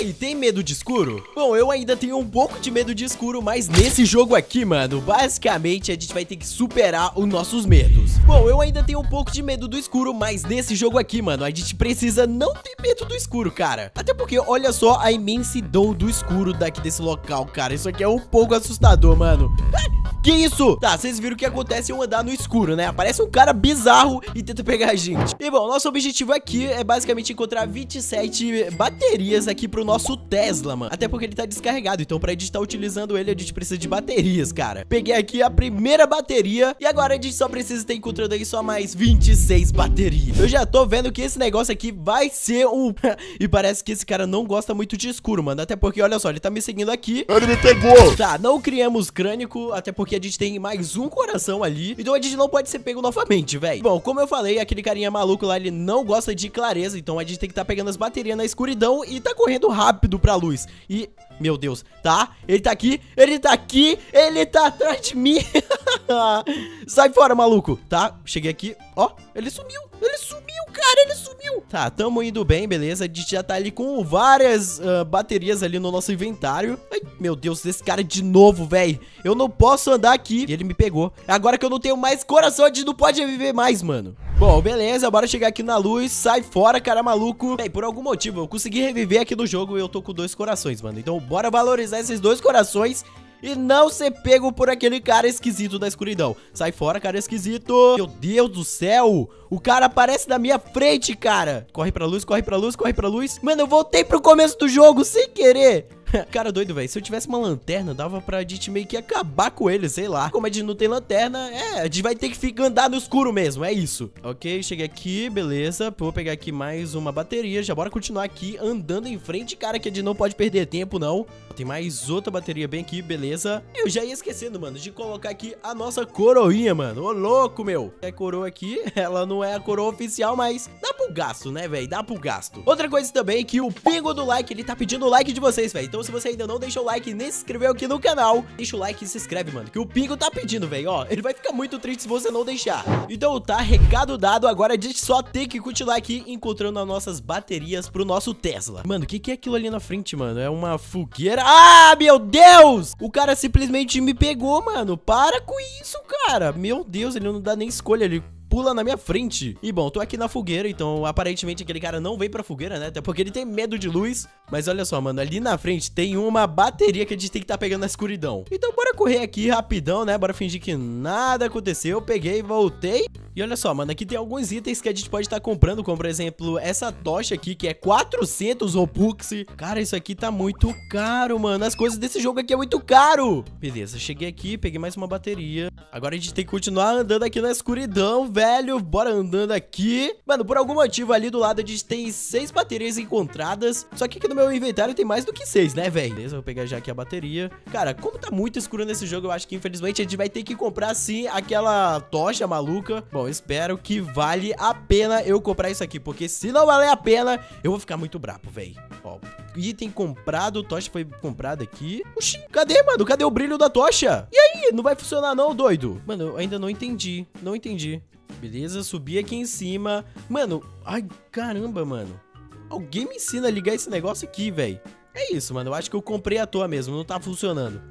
aí, tem medo de escuro? Bom, eu ainda tenho um pouco de medo de escuro, mas nesse jogo aqui, mano, basicamente a gente vai ter que superar os nossos medos. Bom, eu ainda tenho um pouco de medo do escuro, mas nesse jogo aqui, mano, a gente precisa não ter medo do escuro, cara. Até porque, olha só a imensidão do escuro daqui desse local, cara. Isso aqui é um pouco assustador, mano. Que isso? Tá, vocês viram o que acontece eu andar no escuro, né? Aparece um cara bizarro e tenta pegar a gente. E bom, nosso objetivo aqui é basicamente encontrar 27 baterias aqui pro nosso Tesla, mano. Até porque ele tá descarregado, então pra gente estar utilizando ele, a gente precisa de baterias, cara. Peguei aqui a primeira bateria e agora a gente só precisa ter encontrando aí só mais 26 baterias. Eu já tô vendo que esse negócio aqui vai ser um... E parece que esse cara não gosta muito de escuro, mano. Até porque, olha só, ele tá me seguindo aqui. Ele me pegou! Tá, não criamos crânico, até porque... que a gente tem mais um coração ali, então a gente não pode ser pego novamente, velho. Bom, como eu falei, aquele carinha maluco lá, ele não gosta de clareza, então a gente tem que tá pegando as baterias na escuridão e tá correndo rápido pra luz. E, meu Deus, tá? Ele tá aqui, ele tá aqui, ele tá atrás de mim. Sai fora, maluco. Tá, cheguei aqui, ó, ele sumiu, cara, ele sumiu. Tá, tamo indo bem, beleza, a gente já tá ali com várias baterias ali no nosso inventário. Ai, meu Deus, esse cara de novo, velho. Eu não posso andar aqui. E ele me pegou. Agora que eu não tenho mais coração, a gente não pode viver mais, mano. Bom, beleza, bora chegar aqui na luz. Sai fora, cara maluco. Véi, por algum motivo eu consegui reviver aqui no jogo e eu tô com 2 corações, mano. Então bora valorizar esses 2 corações e não ser pego por aquele cara esquisito da escuridão. Sai fora, cara esquisito. Meu Deus do céu. O cara aparece na minha frente, cara. Corre pra luz, corre pra luz, corre pra luz. Mano, eu voltei pro começo do jogo sem querer. Cara doido, velho. Se eu tivesse uma lanterna, dava pra gente meio que acabar com ele, sei lá. Como a gente não tem lanterna, a gente vai ter que ficar andar no escuro mesmo, é isso. Ok, cheguei aqui, beleza. Vou pegar aqui mais uma bateria. Já bora continuar aqui andando em frente, cara, que a gente não pode perder tempo, não. Tem mais outra bateria bem aqui, beleza. Eu já ia esquecendo, mano, de colocar aqui a nossa coroinha, mano. Ô, louco, meu. É coroa aqui, ela não é a coroa oficial, mas dá pro gasto, né, velho? Dá pro gasto. Outra coisa também é que o pingo do like, ele tá pedindo o like de vocês, velho. Então, se você ainda não deixou o like e nem se inscreveu aqui no canal, deixa o like e se inscreve, mano, que o Pingo tá pedindo, velho, ó, ele vai ficar muito triste se você não deixar. Então tá, recado dado, agora a gente só tem que continuar aqui encontrando as nossas baterias pro nosso Tesla. Mano, o que é aquilo ali na frente, mano? É uma fogueira? Ah, meu Deus! O cara simplesmente me pegou, mano, para com isso, cara. Meu Deus, ele não dá nem escolha, ele pula na minha frente. E bom, tô aqui na fogueira, então aparentemente aquele cara não veio pra fogueira, né? Até porque ele tem medo de luz. Mas olha só, mano, ali na frente tem uma bateria que a gente tem que tá pegando na escuridão. Então bora correr aqui rapidão, né? Bora fingir que nada aconteceu. Peguei, voltei. E olha só, mano, aqui tem alguns itens que a gente pode estar comprando, como por exemplo, essa tocha aqui, que é 400 Robux. Cara, isso aqui tá muito caro, mano. As coisas desse jogo aqui é muito caro. Beleza, cheguei aqui, peguei mais uma bateria. Agora a gente tem que continuar andando aqui na escuridão, velho. Bora andando aqui. Mano, por algum motivo ali do lado a gente tem 6 baterias encontradas. Só que aqui no meu inventário tem mais do que 6, né, velho? Beleza, vou pegar já aqui a bateria. Cara, como tá muito escuro nesse jogo, eu acho que infelizmente a gente vai ter que comprar sim aquela tocha maluca. Bom, espero que vale a pena eu comprar isso aqui, porque se não valer a pena, eu vou ficar muito brabo, velho. Ó, item comprado, tocha foi comprada aqui. Oxi, cadê, mano? Cadê o brilho da tocha? E aí? Não vai funcionar não, doido? Mano, eu ainda não entendi, não entendi. Beleza, subi aqui em cima. Mano, ai, caramba, mano. Alguém me ensina a ligar esse negócio aqui, velho. É isso, mano, eu acho que eu comprei à toa mesmo, não tá funcionando.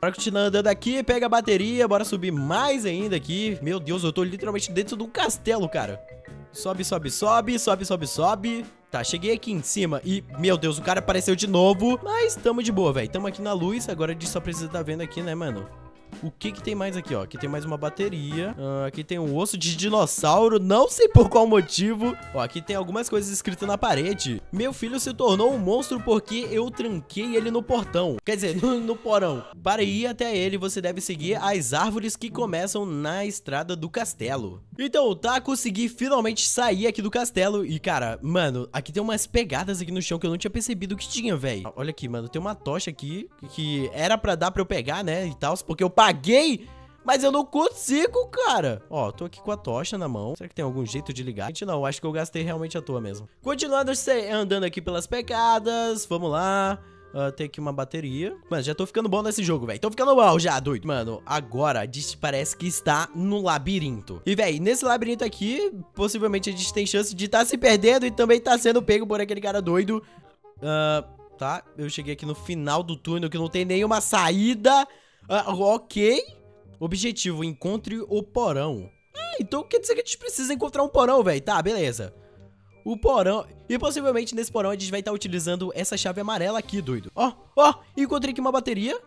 Bora continuar andando aqui, pega a bateria, bora subir mais ainda aqui. Meu Deus, eu tô literalmente dentro de um castelo, cara. Sobe, sobe, sobe, sobe, sobe, sobe. Tá, cheguei aqui em cima e, meu Deus, o cara apareceu de novo. Mas tamo de boa, velho, tamo aqui na luz, agora a gente só precisa tá vendo aqui, né, mano? O que tem mais aqui, ó? Aqui tem mais uma bateria. Aqui tem um osso de dinossauro. Não sei por qual motivo. Ó, aqui tem algumas coisas escritas na parede. Meu filho se tornou um monstro porque eu tranquei ele no portão. Quer dizer, no porão. Para ir até ele, você deve seguir as árvores que começam na estrada do castelo. Então, tá, consegui finalmente sair aqui do castelo. E, cara, mano, aqui tem umas pegadas aqui no chão que eu não tinha percebido que tinha, velho. Olha aqui, mano, tem uma tocha aqui que era pra dar pra eu pegar, né, e tal, porque eu paguei, mas eu não consigo, cara. Ó, tô aqui com a tocha na mão. Será que tem algum jeito de ligar? Gente, não, acho que eu gastei realmente à toa mesmo. Continuando andando aqui pelas pegadas, vamos lá. Tem aqui uma bateria. Mano, já tô ficando bom nesse jogo, velho. Tô ficando mal já, doido. Mano, agora a gente parece que está no labirinto. E, velho, nesse labirinto aqui, possivelmente a gente tem chance de estar se perdendo e também tá sendo pego por aquele cara doido. Tá, eu cheguei aqui no final do túnel, que não tem nenhuma saída. Ok. Objetivo, encontre o porão. Então quer dizer que a gente precisa encontrar um porão, velho. Tá, beleza. O porão. E possivelmente nesse porão a gente vai estar utilizando essa chave amarela aqui, doido. Ó, ó, encontrei aqui uma bateria.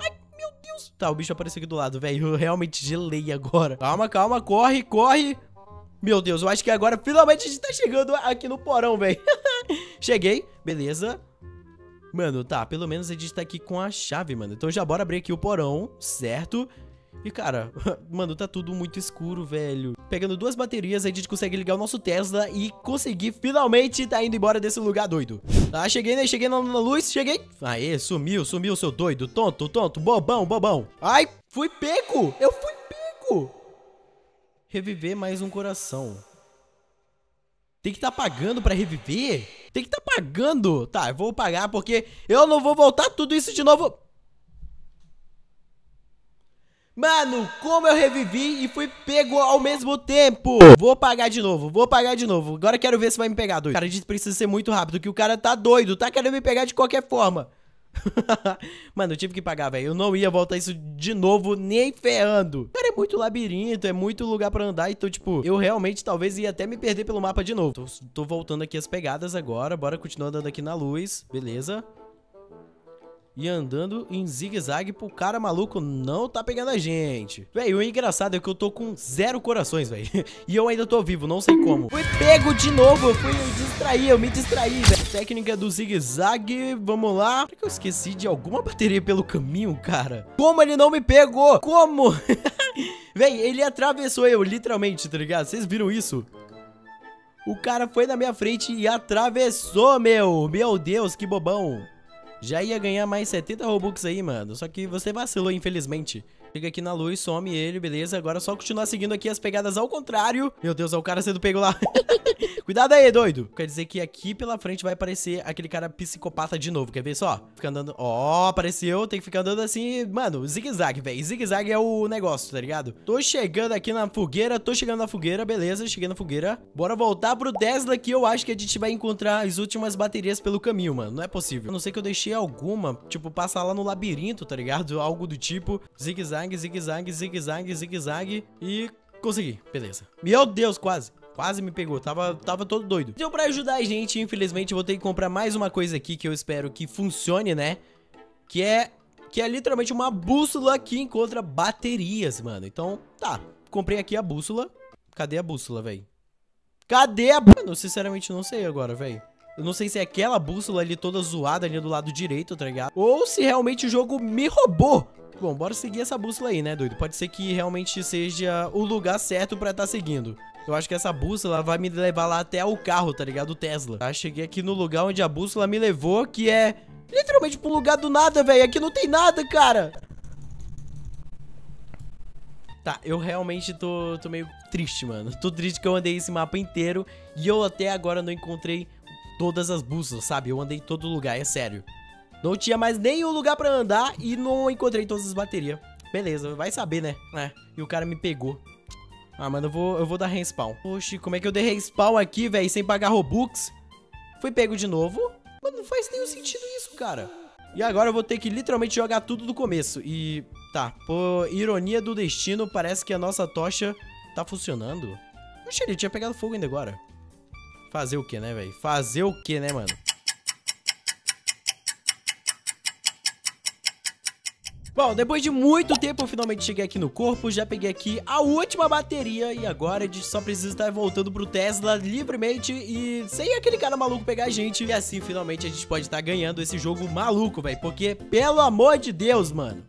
Ai, meu Deus. Tá, o bicho apareceu aqui do lado, velho. Eu realmente gelei agora. Calma, calma, corre, corre. Meu Deus, eu acho que agora finalmente a gente tá chegando aqui no porão, velho. Cheguei, beleza. Mano, tá, pelo menos a gente tá aqui com a chave, mano. Então já bora abrir aqui o porão, certo? E, cara, mano, tá tudo muito escuro, velho. Pegando duas baterias, a gente consegue ligar o nosso Tesla e conseguir finalmente tá indo embora desse lugar doido. Tá, cheguei, né? Cheguei na luz, cheguei. Aê, sumiu, sumiu, seu doido. Tonto, tonto, bobão, bobão. Ai, fui pego, eu fui pego. Reviver mais um coração. Tem que tá pagando pra reviver? Tem que tá pagando. Tá, eu vou pagar porque eu não vou voltar tudo isso de novo. Mano, como eu revivi e fui pego ao mesmo tempo. Vou pagar de novo, vou pagar de novo. Agora quero ver se vai me pegar, doido. Cara, a gente precisa ser muito rápido, que o cara tá doido. Tá querendo me pegar de qualquer forma. Mano, eu tive que pagar, velho. Eu não ia voltar isso de novo nem ferrando. Cara, é muito labirinto, é muito lugar pra andar. Então, tipo, eu realmente talvez ia até me perder pelo mapa de novo. Tô voltando aqui as pegadas agora. Bora continuar andando aqui na luz, beleza. E andando em zigue-zague pro cara maluco não tá pegando a gente. Velho, o engraçado é que eu tô com 0 corações, velho. E eu ainda tô vivo, não sei como. Fui pego de novo, eu fui distrair, eu me distraí, velho. Técnica do zigue-zague, vamos lá. Será que eu esqueci de alguma bateria pelo caminho, cara? Como ele não me pegou? Como? Velho, ele atravessou eu, literalmente, tá ligado? Vocês viram isso? O cara foi na minha frente e atravessou, meu. Meu Deus, que bobão. Já ia ganhar mais 70 Robux aí, mano. Só que você vacilou, infelizmente. Chega aqui na luz, some ele, beleza. Agora é só continuar seguindo aqui as pegadas ao contrário. Meu Deus, é o cara sendo pego lá. Cuidado aí, doido. Quer dizer que aqui pela frente vai aparecer aquele cara psicopata de novo. Quer ver só? Fica andando. Ó, apareceu. Tem que ficar andando assim. Mano, zigue-zague, velho. Zigue-zague é o negócio, tá ligado? Tô chegando aqui na fogueira. Tô chegando na fogueira, beleza. Cheguei na fogueira. Bora voltar pro Tesla que eu acho que a gente vai encontrar as últimas baterias pelo caminho, mano. Não é possível. A não ser que eu deixei alguma, tipo, passar lá no labirinto, tá ligado? Algo do tipo. Zigue-zague. Zigue-zague, zigue-zague, zigue-zague. E consegui, beleza. Meu Deus, quase, quase me pegou. Tava todo doido. Então pra ajudar a gente, infelizmente eu vou ter que comprar mais uma coisa aqui, que eu espero que funcione, né? Que é literalmente uma bússola que encontra baterias, mano. Então, tá, comprei aqui a bússola. Cadê a bússola, véi? Cadê a... Mano, sinceramente não sei agora, véi. Eu não sei se é aquela bússola ali toda zoada ali do lado direito, tá ligado? Ou se realmente o jogo me roubou. Bom, bora seguir essa bússola aí, né, doido? Pode ser que realmente seja o lugar certo pra tá seguindo. Eu acho que essa bússola vai me levar lá até o carro, tá ligado? O Tesla. Tá, cheguei aqui no lugar onde a bússola me levou, que é literalmente pro lugar do nada, velho. Aqui não tem nada, cara. Tá, eu realmente tô meio triste, mano. Tô triste que eu andei esse mapa inteiro e eu até agora não encontrei todas as bússolas, sabe? Eu andei em todo lugar, é sério. Não tinha mais nenhum lugar pra andar e não encontrei todas as baterias. Beleza, vai saber, né? É, e o cara me pegou. Ah, mano, eu vou dar respawn. Oxi, como é que eu dei respawn aqui, velho, sem pagar Robux? Fui pego de novo. Mano, não faz nenhum sentido isso, cara. E agora eu vou ter que literalmente jogar tudo do começo. E, tá, por ironia do destino, parece que a nossa tocha tá funcionando. Oxi, ele tinha pegado fogo ainda agora. Fazer o que, né, velho? Fazer o que, né, mano? Bom, depois de muito tempo eu finalmente cheguei aqui no corpo, já peguei aqui a última bateria e agora a gente só precisa estar voltando pro Tesla livremente e sem aquele cara maluco pegar a gente. E assim finalmente a gente pode estar ganhando esse jogo maluco, velho, porque pelo amor de Deus, mano.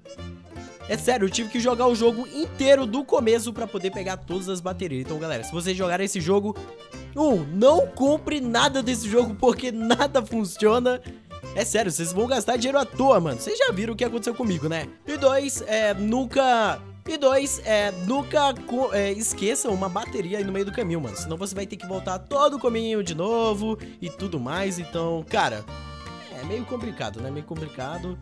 É sério, eu tive que jogar o jogo inteiro do começo pra poder pegar todas as baterias. Então galera, se vocês jogarem esse jogo, não compre nada desse jogo porque nada funciona. É sério, vocês vão gastar dinheiro à toa, mano. Vocês já viram o que aconteceu comigo, né? E nunca esqueçam uma bateria aí no meio do caminho, mano. Senão você vai ter que voltar todo o caminho de novo e tudo mais. Então, cara, é meio complicado, né? Meio complicado.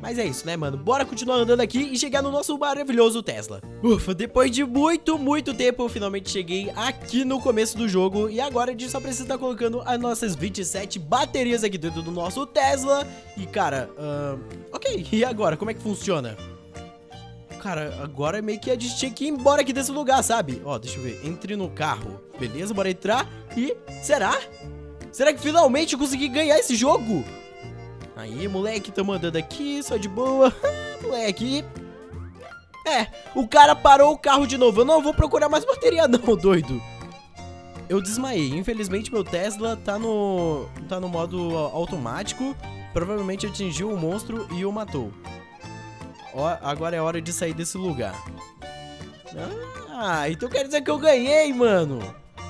Mas é isso, né, mano? Bora continuar andando aqui e chegar no nosso maravilhoso Tesla. Ufa, depois de muito tempo, eu finalmente cheguei aqui no começo do jogo. E agora a gente só precisa estar colocando as nossas 27 baterias aqui dentro do nosso Tesla. E, cara, ok. E agora, como é que funciona? Cara, agora meio que a gente tinha que ir embora aqui desse lugar, sabe? Ó, deixa eu ver. Entre no carro. Beleza, bora entrar. E... será? Será que finalmente eu consegui ganhar esse jogo? Aí, moleque, tamo andando aqui, só de boa. Moleque. É, o cara parou o carro de novo. Eu não vou procurar mais bateria não, doido. Eu desmaiei. Infelizmente, meu Tesla tá no modo automático. Provavelmente atingiu o monstro e o matou. Ó, agora é hora de sair desse lugar. Ah, então quer dizer que eu ganhei, mano.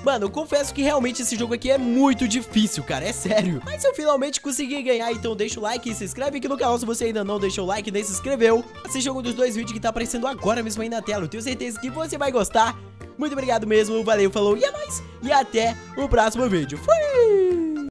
Mano, eu confesso que realmente esse jogo aqui é muito difícil, cara, é sério. Mas eu finalmente consegui ganhar, então deixa o like e se inscreve aqui no canal se você ainda não deixou o like e nem se inscreveu. Assiste algum dos dois vídeos que tá aparecendo agora mesmo aí na tela, eu tenho certeza que você vai gostar. Muito obrigado mesmo, valeu, falou e é nóis. E até o próximo vídeo. Fui!